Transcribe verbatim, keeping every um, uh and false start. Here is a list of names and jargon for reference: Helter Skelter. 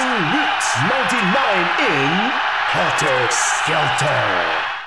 Absolute ninety-nine in Helter Skelter.